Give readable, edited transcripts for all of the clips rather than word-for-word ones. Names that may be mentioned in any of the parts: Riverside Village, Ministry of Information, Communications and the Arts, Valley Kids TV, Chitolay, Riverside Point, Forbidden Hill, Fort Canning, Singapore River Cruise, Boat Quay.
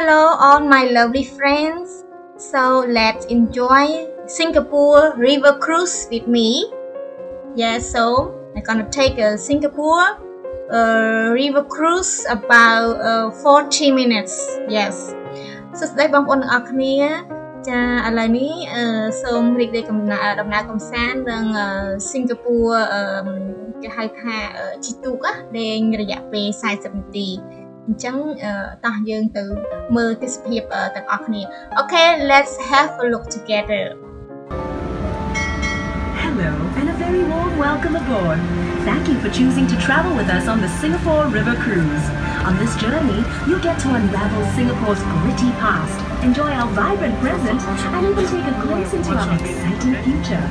Hello all my lovely friends. So let's enjoy Singapore River Cruise with me. Yes, so I'm gonna take a Singapore River Cruise about 40 minutes. Yes. So today I'm on Singapore Okay, let's have a look together. Hello and a very warm welcome aboard. Thank you for choosing to travel with us on the Singapore River Cruise. On this journey, you get to unravel Singapore's gritty past, enjoy our vibrant present, and even take a glimpse into our exciting future.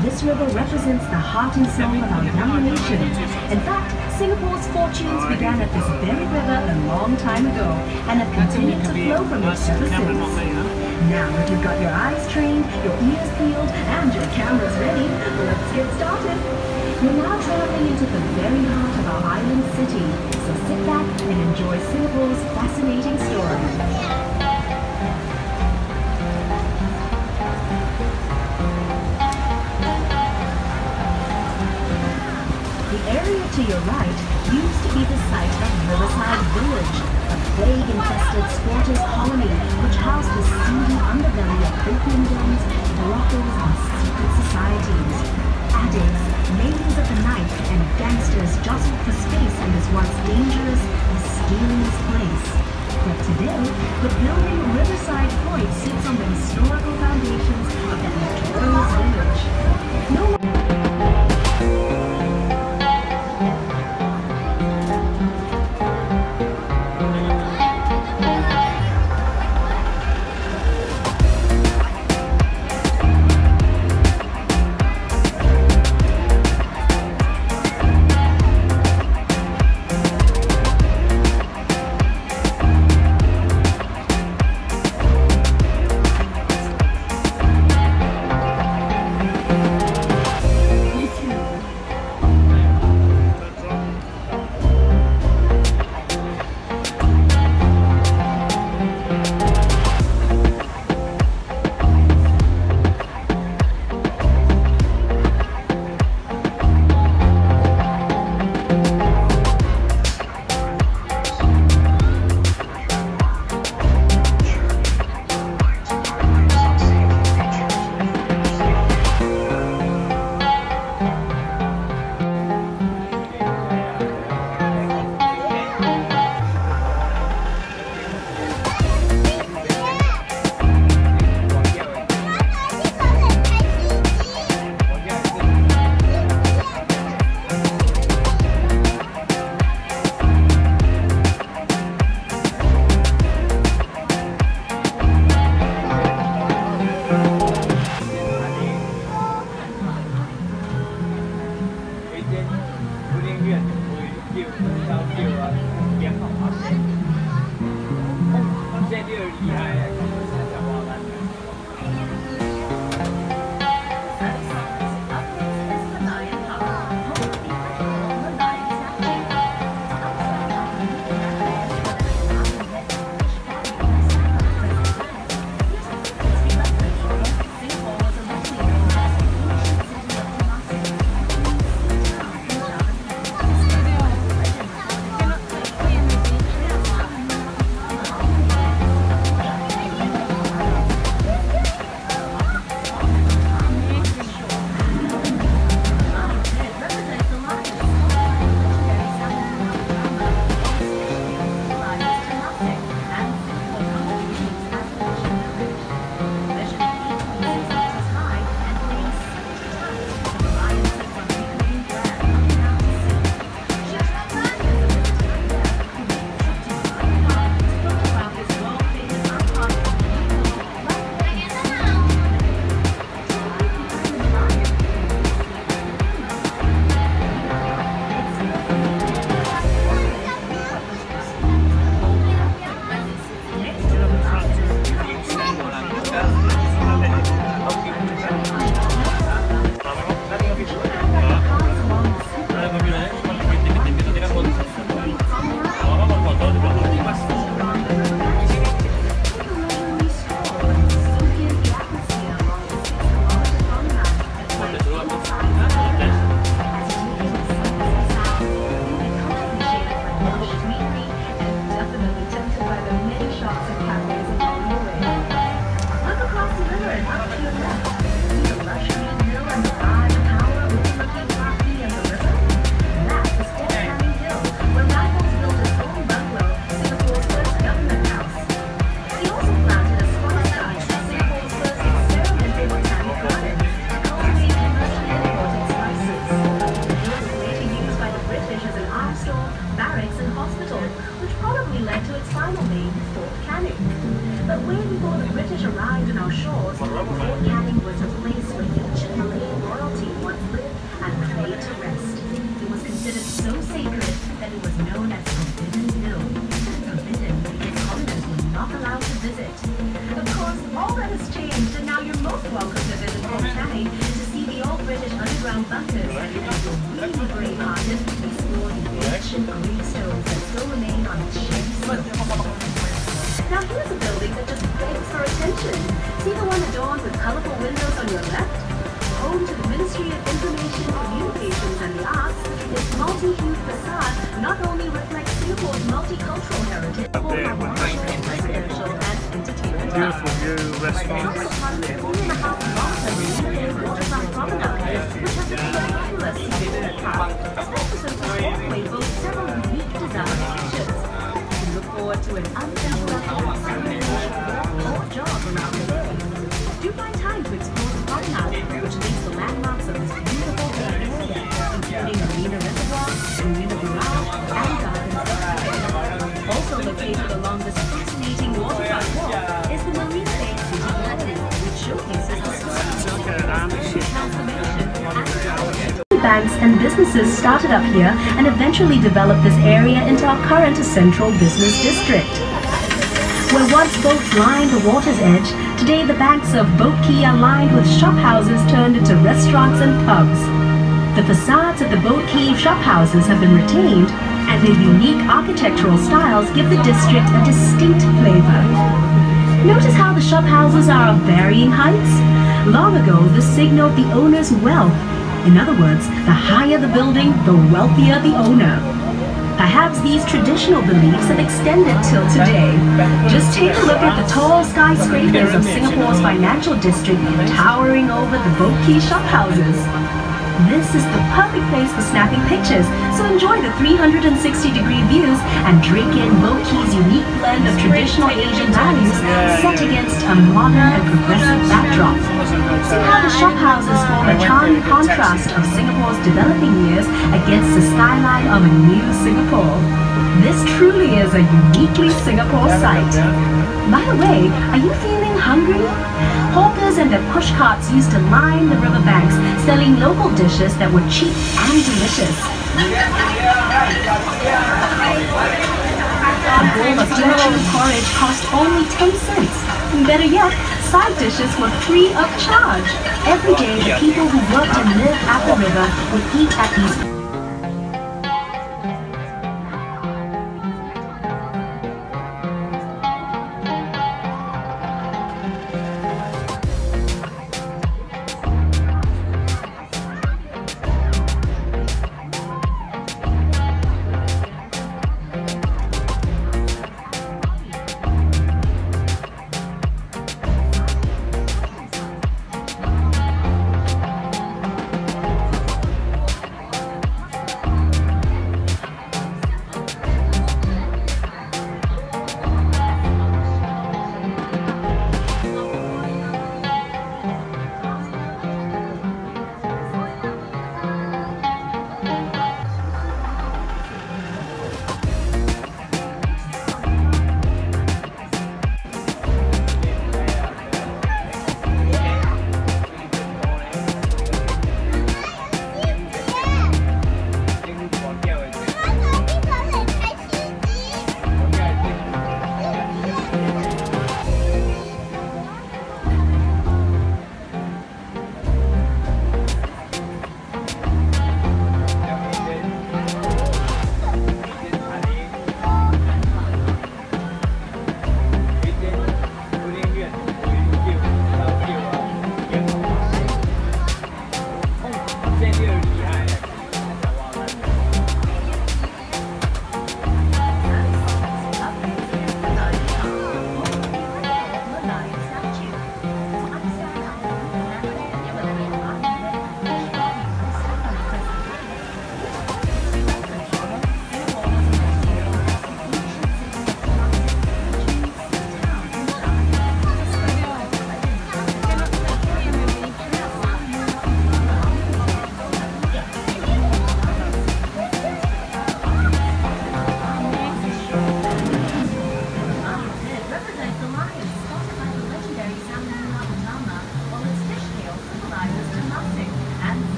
This river represents the heart and soul of our young nation. In fact, Singapore's fortunes began at this very river a long time ago and have continued to flow from it ever since. Now that you've got your eyes trained, your ears peeled, and your cameras ready, let's get started. You're now traveling into the very heart of our island city, so sit back and enjoy Singapore's fascinating story. The area to your right used to be the site of Riverside Village, a plague-infested squatters' colony which housed the seedy underbelly of opium dens, brothels, and secret societies. Addicts, maidens of the night, and gangsters jostled for space in this once dangerous, mysterious place. But today, the building Riverside Point sits on the historical foundations of the notorious village. But way before the British arrived in our shores, Fort Canning was a place where the Chitolay royalty once lived and prayed to rest. It was considered so sacred that it was known as Forbidden Hill. Forbidden because colonists were not allowed to visit. Of course, all that has changed, and now you're most welcome to visit Fort Canning to see the old British underground bunkers and the really brave artists explore the ancient Greek stones that still remain on the ship's. Now here's a building that just begs for attention. See the one adorned with colorful windows on your left? Home to the Ministry of Information, Communications and the Arts, its multi-hued facade not only reflects Singapore's multicultural heritage, but residential and entertainment. Beautiful view, restaurants. It's only a half long waterfront promenades, which have been popular seafood park, especially since the Boat Quay boasts several unique design features. Look forward to an along this fascinating waterfront wall is the marine-based city of London, which showcases the society's transformation and the banks and businesses started up here and eventually developed this area into our current central business district. Where once boats lined the water's edge, today the banks of Boat Quay are lined with shop houses turned into restaurants and pubs. The facades of the Boat Quay shop houses have been retained, and their unique architectural styles give the district a distinct flavor. Notice how the shop houses are of varying heights? Long ago, this signaled the owner's wealth. In other words, the higher the building, the wealthier the owner. Perhaps these traditional beliefs have extended till today. Just take a look at the tall skyscrapers of Singapore's financial district towering over the Boat Quay shop houses. This is the perfect place for snapping pictures, so enjoy the 360-degree views and drink in Boat Quay's unique blend of traditional Asian values set against a modern and progressive backdrop. See how the shop houses form a charming contrast of Singapore's developing years against the skyline of a new Singapore. This truly is a uniquely Singapore sight. By the way, are you feeling hungry? Hawkers and their push carts used to line the riverbanks, selling local dishes that were cheap and delicious. A bowl of chili porridge cost only 10 cents. And better yet, side dishes were free of charge. Every day, the people who worked and lived at the river would eat at these.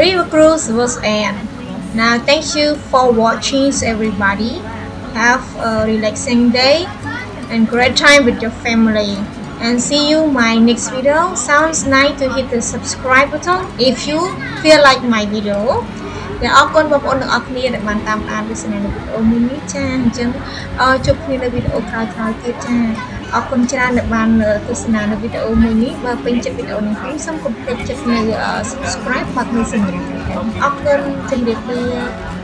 River Cruise was end. Now thank you for watching everybody. Have a relaxing day and great time with your family. And see you my next video. Sounds nice to hit the subscribe button if you feel like my video. Để ốc con bọc ôn được ốc nia để bàn tạm án với xin này được video mùi mít chàng chân chụp như là video khói khói kia chàng ốc con chàng được bàn tôi xin này được video mùi mít và bên chất video này cũng xong cũng được chất này subscribe hoặc người xin này ốc con chân đẹp đi.